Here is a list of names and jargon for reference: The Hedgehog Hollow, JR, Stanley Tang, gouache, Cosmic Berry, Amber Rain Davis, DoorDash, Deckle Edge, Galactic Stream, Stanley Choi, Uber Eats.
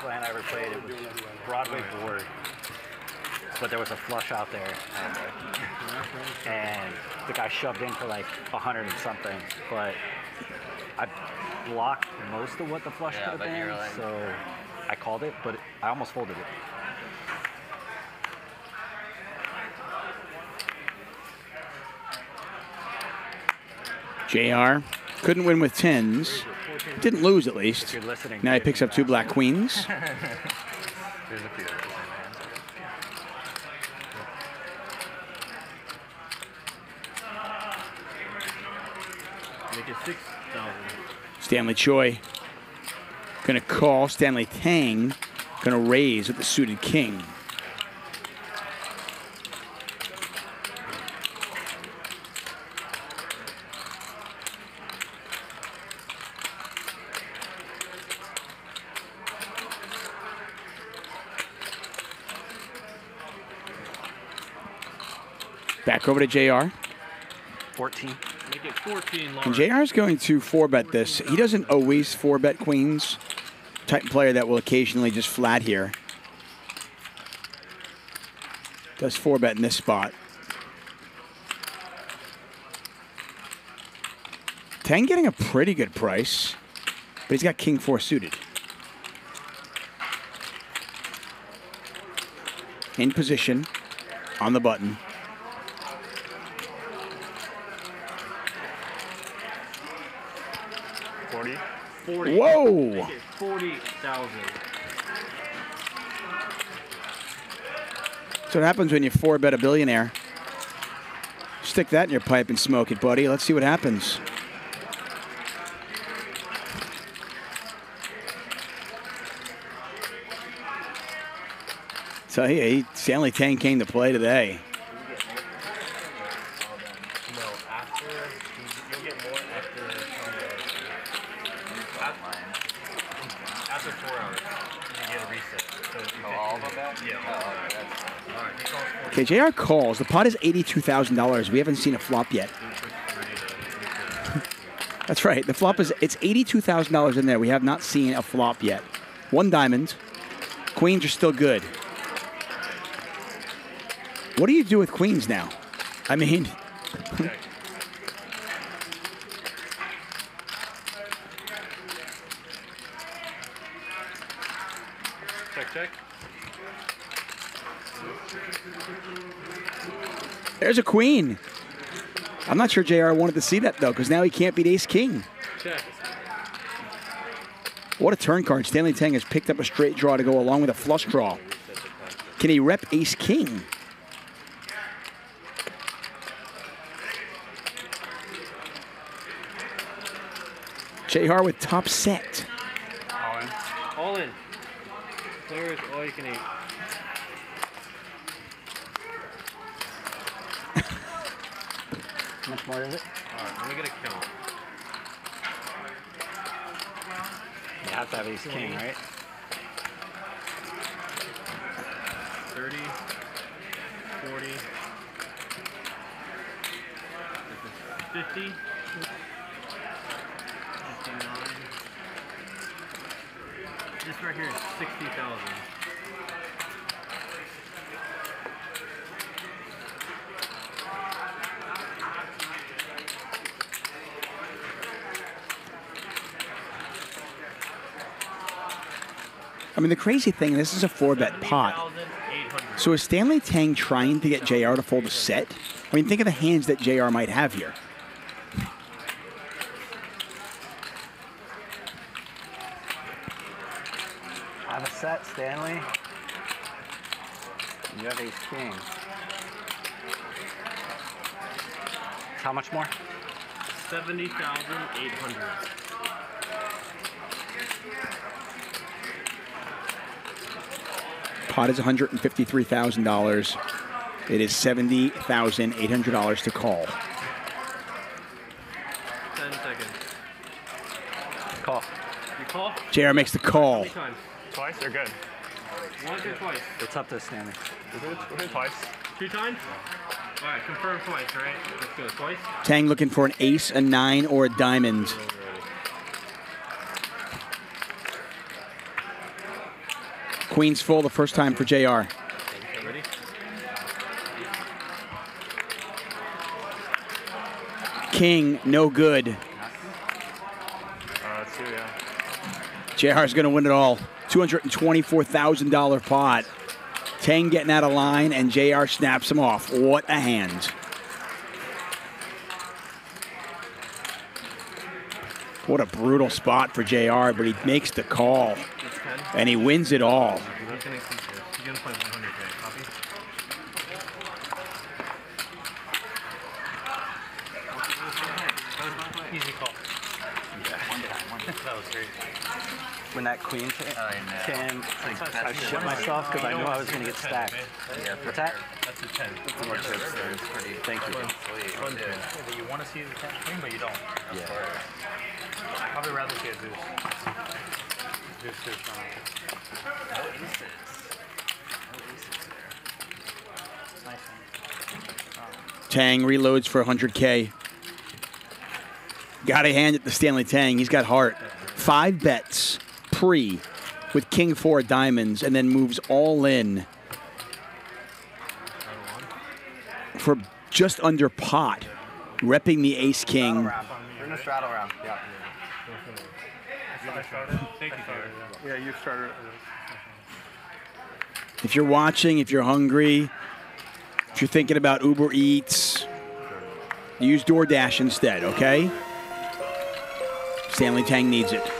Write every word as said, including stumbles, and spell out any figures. plan I ever played. It was Broadway Board, but there was a flush out there, and the guy shoved in for like a hundred and something, but I blocked most of what the flush yeah, could have been, like, so I called it, but I almost folded it. J R couldn't win with tens. Didn't lose, at least. Now he picks up two black queens. There's a few. Stanley Choi gonna call. Stanley Tang gonna raise with the suited king. Back over to J R. fourteen. And J R's going to four bet this. He doesn't always four bet queens. Type player that will occasionally just flat here. Does four bet in this spot. Tang getting a pretty good price, but he's got king four suited. In position, on the button. forty. Whoa! forty thousand. So what happens when you four bet a billionaire? Stick that in your pipe and smoke it, buddy. Let's see what happens. So he, he Stanley Tang came to play today. Okay, J R calls. The pot is eighty-two thousand dollars. We haven't seen a flop yet. That's right. The flop is, it's eighty-two thousand dollars in there. We have not seen a flop yet. One diamond. Queens are still good. What do you do with queens now? I mean... check, check. There's a queen. I'm not sure J R wanted to see that, though, because now he can't beat ace-king. What a turn card. Stanley Tang has picked up a straight draw to go along with a flush draw. Can he rep ace-king? J R with top set. All in. All in. Clear is all you can eat. How much more is it? All right, let me get a kill. You have to have ace king, right? thirty, forty, fifty. fifty-nine. This right here is sixty thousand. I mean, the crazy thing, this is a four bet pot. So is Stanley Tang trying to get J R to fold a set? I mean, think of the hands that J R might have here. I have a set, Stanley. You have ace king. How much more? seventy thousand eight hundred. Pot is one hundred fifty-three thousand dollars. It is seventy thousand eight hundred dollars to call. ten seconds. Call. You call? J R makes the call. Twice? They're good. Once or twice? It's up to Stanley. Twice. Two times? All right, confirm twice, all right? Let's go twice. Tang looking for an ace, a nine, or a diamond. Queen's full the first time for J R. King, no good. J R is going to win it all. two hundred twenty-four thousand dollar pot. Tang getting out of line, and J R snaps him off. What a hand. What a brutal spot for J R, but he makes the call, and he wins it all. Easy call. That was great. When that queen came, I, came, I, I shut myself because I knew I was going to get stacked. Yeah, what's that? That's a ten. That's more chips there. It's pretty. Thank you. Yeah. You want to see the ten queen, but you don't. That's yeah. I'd probably rather see a deuce. Deuce deuce on it. No aces. No aces there. It's nice. Oh. Tang reloads for one hundred K. Got a hand at the Stanley Tang. He's got heart. Five bets pre with king four of diamonds, and then moves all in for just under pot, repping the ace king. You're in a straddle round. Yeah. Yeah, you started. If you're watching, if you're hungry, if you're thinking about Uber Eats, use DoorDash instead, okay? Stanley Tang needs it.